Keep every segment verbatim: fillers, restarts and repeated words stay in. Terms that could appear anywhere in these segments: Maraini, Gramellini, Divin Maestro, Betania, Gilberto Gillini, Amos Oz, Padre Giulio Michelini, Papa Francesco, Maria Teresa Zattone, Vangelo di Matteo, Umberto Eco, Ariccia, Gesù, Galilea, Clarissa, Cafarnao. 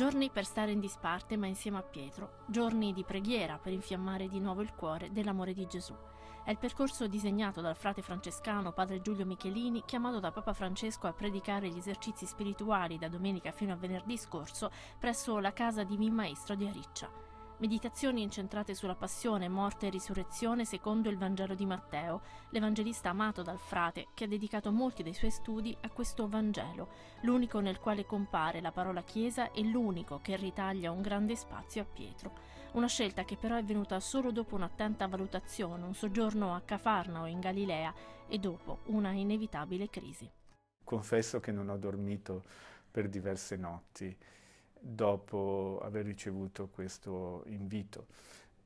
Giorni per stare in disparte ma insieme a Pietro, giorni di preghiera per infiammare di nuovo il cuore dell'amore di Gesù. È il percorso disegnato dal frate francescano Padre Giulio Michelini, chiamato da Papa Francesco a predicare gli esercizi spirituali da domenica fino a venerdì scorso presso la casa Divin Maestro di Ariccia. Meditazioni incentrate sulla passione, morte e risurrezione secondo il Vangelo di Matteo, l'evangelista amato dal frate che ha dedicato molti dei suoi studi a questo Vangelo, l'unico nel quale compare la parola Chiesa e l'unico che ritaglia un grande spazio a Pietro. Una scelta che però è venuta solo dopo un'attenta valutazione, un soggiorno a Cafarnao in Galilea e dopo una inevitabile crisi. Confesso che non ho dormito per diverse notti dopo aver ricevuto questo invito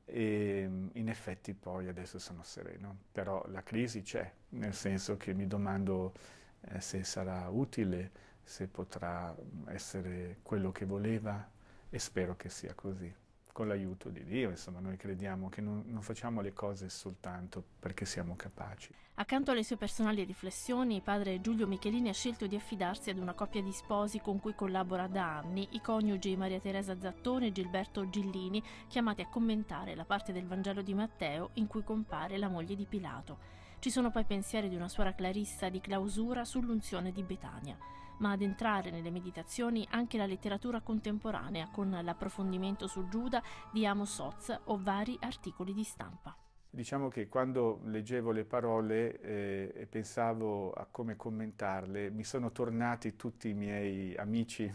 e in effetti poi adesso sono sereno, però la crisi c'è, nel senso che mi domando eh, se sarà utile, se potrà essere quello che voleva, e spero che sia così, con l'aiuto di Dio. Insomma, noi crediamo che non, non facciamo le cose soltanto perché siamo capaci. Accanto alle sue personali riflessioni, padre Giulio Michelini ha scelto di affidarsi ad una coppia di sposi con cui collabora da anni, i coniugi Maria Teresa Zattone e Gilberto Gillini, chiamati a commentare la parte del Vangelo di Matteo in cui compare la moglie di Pilato. Ci sono poi pensieri di una suora Clarissa di clausura sull'unzione di Betania, ma ad entrare nelle meditazioni anche la letteratura contemporanea con l'approfondimento su Giuda di Amos Oz o vari articoli di stampa. Diciamo che quando leggevo le parole eh, e pensavo a come commentarle, mi sono tornati tutti i miei amici,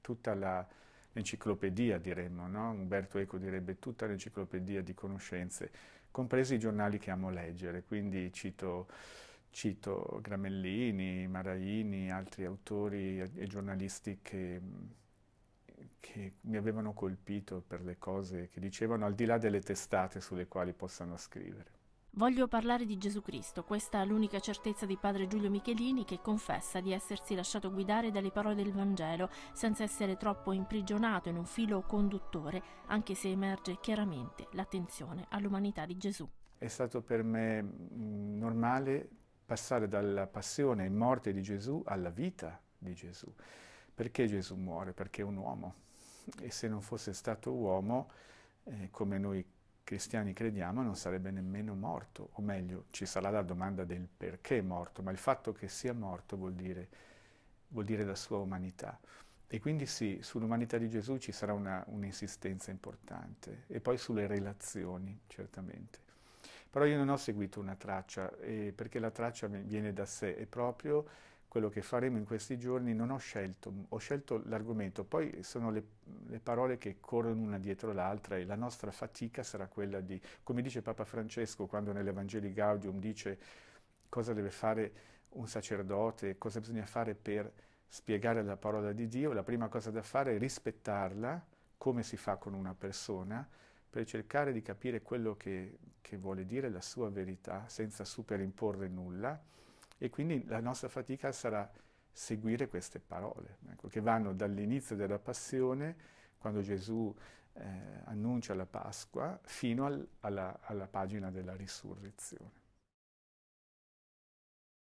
tutta l'enciclopedia diremmo, no? Umberto Eco direbbe tutta l'enciclopedia di conoscenze, compresi i giornali che amo leggere, quindi cito, cito Gramellini, Maraini, altri autori e giornalisti che... che mi avevano colpito per le cose che dicevano, al di là delle testate sulle quali possano scrivere. Voglio parlare di Gesù Cristo, questa è l'unica certezza di padre Giulio Michelini, che confessa di essersi lasciato guidare dalle parole del Vangelo senza essere troppo imprigionato in un filo conduttore, anche se emerge chiaramente l'attenzione all'umanità di Gesù. È stato per me normale passare dalla passione e morte di Gesù alla vita di Gesù. Perché Gesù muore? Perché è un uomo, e se non fosse stato uomo, eh, come noi cristiani crediamo, non sarebbe nemmeno morto, o meglio, ci sarà la domanda del perché è morto, ma il fatto che sia morto vuol dire, vuol dire la sua umanità. E quindi sì, sull'umanità di Gesù ci sarà un'insistenza importante, e poi sulle relazioni, certamente. Però io non ho seguito una traccia, eh, perché la traccia viene da sé, è proprio quello che faremo in questi giorni. Non ho scelto, ho scelto l'argomento, poi sono le, le parole che corrono una dietro l'altra, e la nostra fatica sarà quella di, come dice Papa Francesco quando nell'Evangelii Gaudium dice cosa deve fare un sacerdote, cosa bisogna fare per spiegare la parola di Dio, la prima cosa da fare è rispettarla, come si fa con una persona, per cercare di capire quello che, che vuole dire la sua verità senza superimporre nulla. E quindi la nostra fatica sarà seguire queste parole, ecco, che vanno dall'inizio della passione, quando Gesù eh, annuncia la Pasqua, fino al, alla, alla pagina della risurrezione.